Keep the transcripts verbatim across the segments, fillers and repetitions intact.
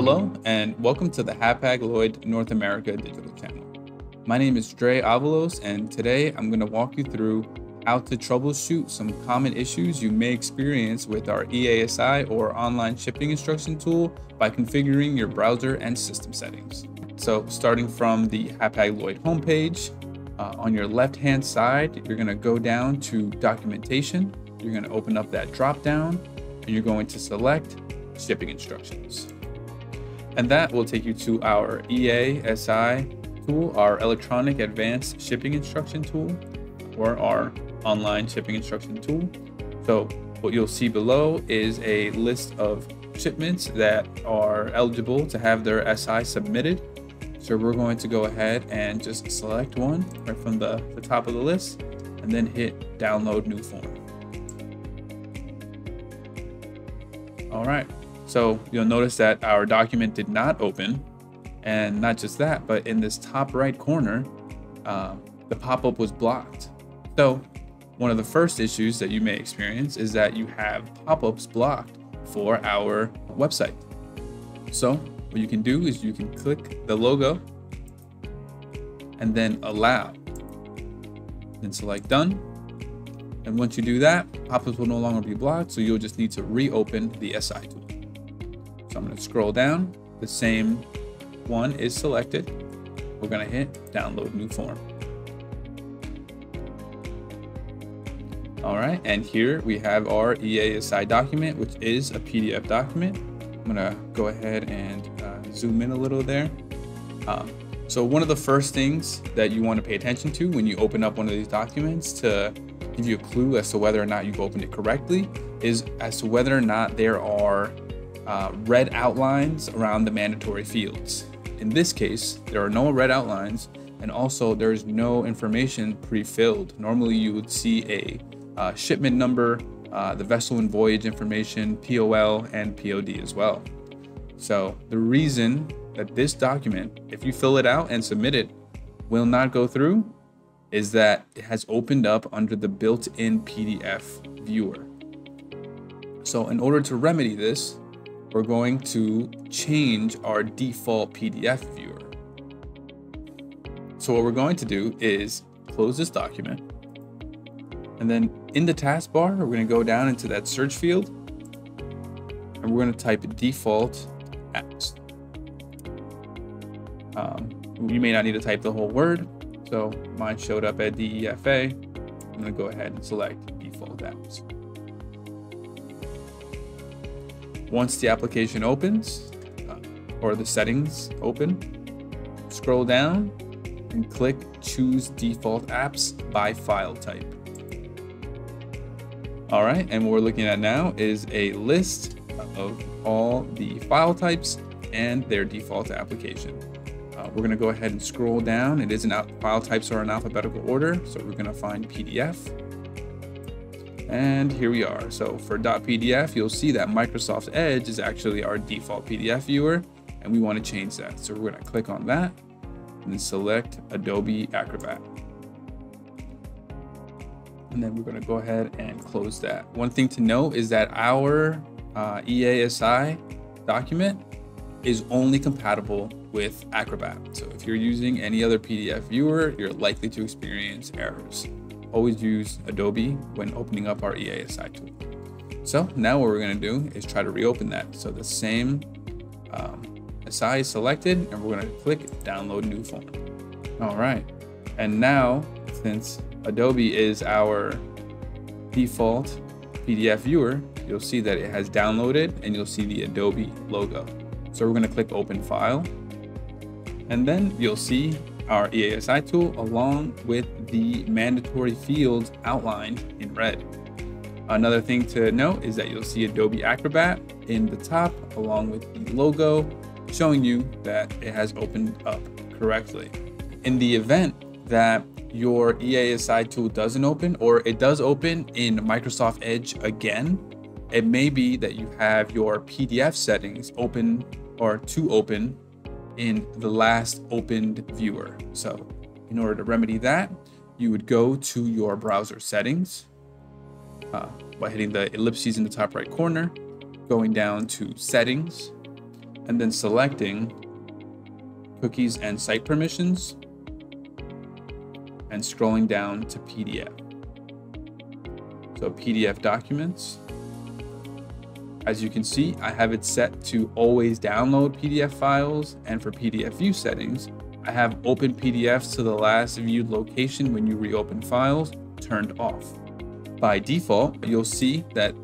Hello, and welcome to the Hapag-Lloyd North America Digital Channel. My name is Dre Avalos, and today I'm going to walk you through how to troubleshoot some common issues you may experience with our E A S I or online shipping instruction tool by configuring your browser and system settings. So starting from the Hapag-Lloyd homepage, uh, on your left-hand side, you're going to go down to Documentation. You're going to open up that drop-down, and you're going to select Shipping Instructions. And that will take you to our E A S I tool, our Electronic Advanced Shipping Instruction tool, or our online shipping instruction tool. So what you'll see below is a list of shipments that are eligible to have their S I submitted. So we're going to go ahead and just select one right from the, the top of the list and then hit download new form. All right. So you'll notice that our document did not open, and not just that, but in this top right corner, uh, the pop-up was blocked. So one of the first issues that you may experience is that you have pop-ups blocked for our website. So what you can do is you can click the logo and then allow, then select done. And once you do that, pop-ups will no longer be blocked. So you'll just need to reopen the S I tool. So I'm going to scroll down. The same one is selected. We're going to hit download new form. All right. And here we have our E A S I document, which is a P D F document. I'm going to go ahead and uh, zoom in a little there. Um, so one of the first things that you want to pay attention to when you open up one of these documents to give you a clue as to whether or not you've opened it correctly is as to whether or not there are Uh, red outlines around the mandatory fields. In this case, there are no red outlines, and also there's no information pre-filled. Normally you would see a uh, shipment number, uh, the vessel and voyage information, P O L and P O D as well. So the reason that this document, if you fill it out and submit it, will not go through is that it has opened up under the built-in P D F viewer. So in order to remedy this, we're going to change our default P D F viewer. So what we're going to do is close this document. And then in the taskbar, we're going to go down into that search field. And we're going to type default apps. Um, you may not need to type the whole word. So mine showed up at D E F A. I'm going to go ahead and select default apps. Once the application opens, uh, or the settings open, scroll down and click Choose Default Apps by File Type. All right, and what we're looking at now is a list of all the file types and their default application. Uh, we're gonna go ahead and scroll down. It is in file types are in alphabetical order, so we're gonna find P D F. And here we are. So for .pdf, you'll see that Microsoft Edge is actually our default P D F viewer, and we want to change that. So we're going to click on that and then select Adobe Acrobat. And then we're going to go ahead and close that. One thing to note is that our uh, E A S I document is only compatible with Acrobat. So if you're using any other P D F viewer, you're likely to experience errors. Always use Adobe when opening up our E A S I tool. So now what we're going to do is try to reopen that. So the same um, S I is selected, and we're going to click download new form. All right. And now, since Adobe is our default P D F viewer, you'll see that it has downloaded, and you'll see the Adobe logo. So we're going to click open file, and then you'll see our E A S I tool along with the mandatory fields outlined in red. Another thing to note is that you'll see Adobe Acrobat in the top along with the logo showing you that it has opened up correctly. In the event that your E A S I tool doesn't open, or it does open in Microsoft Edge again, it may be that you have your P D F settings open or to open in the last opened viewer. So in order to remedy that, you would go to your browser settings uh, by hitting the ellipses in the top right corner, going down to settings, and then selecting cookies and site permissions and scrolling down to P D F. So P D F documents. As you can see, I have it set to always download P D F files, and for P D F view settings, I have open P D Fs to the last viewed location when you reopen files turned off. By default, you'll see that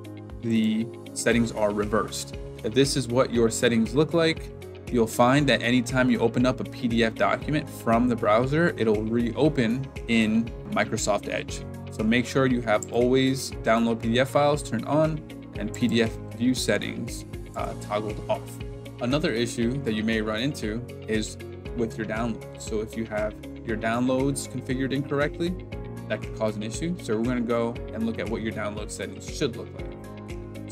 the settings are reversed. If this is what your settings look like, you'll find that anytime you open up a P D F document from the browser, it'll reopen in Microsoft Edge. So make sure you have always download P D F files turned on and P D F view settings uh, toggled off. Another issue that you may run into is with your downloads. So if you have your downloads configured incorrectly, that could cause an issue. So we're gonna go and look at what your download settings should look like.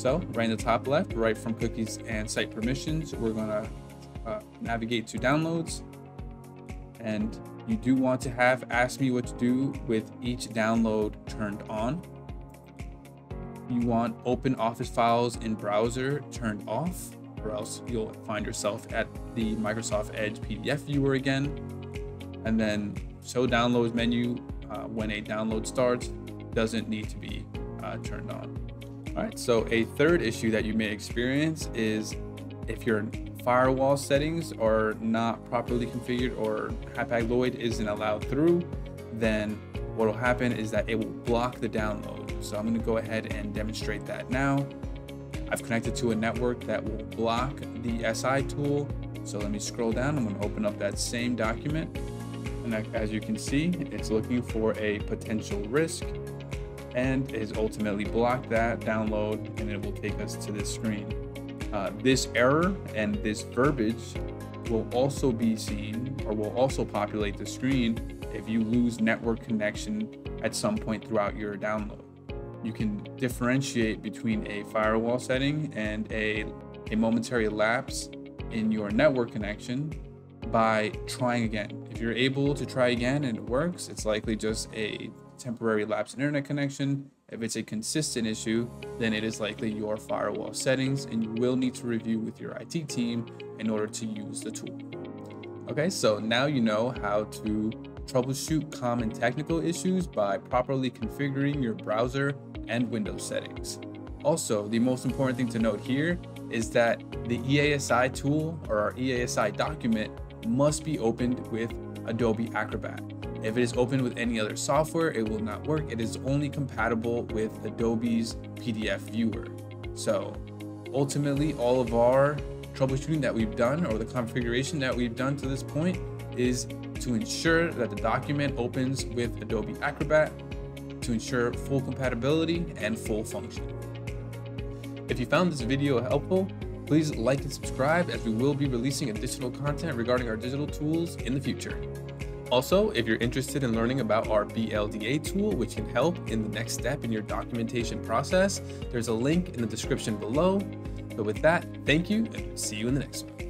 So right in the top left, right from cookies and site permissions, we're gonna uh, navigate to downloads. And you do want to have ask me what to do with each download turned on. You want open office files in browser turned off, or else you'll find yourself at the Microsoft Edge P D F viewer again. And then show downloads menu uh, when a download starts doesn't need to be uh, turned on. All right, so a third issue that you may experience is if your firewall settings are not properly configured or Hapag-Lloyd isn't allowed through, then what will happen is that it will block the download. So I'm going to go ahead and demonstrate that now. I've connected to a network that will block the S I tool. So let me scroll down. I'm going to open up that same document. And as you can see, it's looking for a potential risk and has ultimately blocked that download, and it will take us to this screen. Uh, this error and this verbiage will also be seen or will also populate the screen if you lose network connection at some point throughout your download. You can differentiate between a firewall setting and a, a momentary lapse in your network connection by trying again. If you're able to try again and it works, it's likely just a temporary lapse in internet connection. If it's a consistent issue, then it is likely your firewall settings, and you will need to review with your I T team in order to use the tool. Okay, so now you know how to troubleshoot common technical issues by properly configuring your browser and Windows settings. Also, the most important thing to note here is that the E A S I tool or our E A S I document must be opened with Adobe Acrobat. If it is opened with any other software, it will not work. It is only compatible with Adobe's P D F viewer. So ultimately, all of our troubleshooting that we've done or the configuration that we've done to this point is to ensure that the document opens with Adobe Acrobat to ensure full compatibility and full function. If you found this video helpful, please like and subscribe, as we will be releasing additional content regarding our digital tools in the future. Also, if you're interested in learning about our B L D A tool, which can help in the next step in your documentation process, there's a link in the description below. But with that, thank you, and see you in the next one.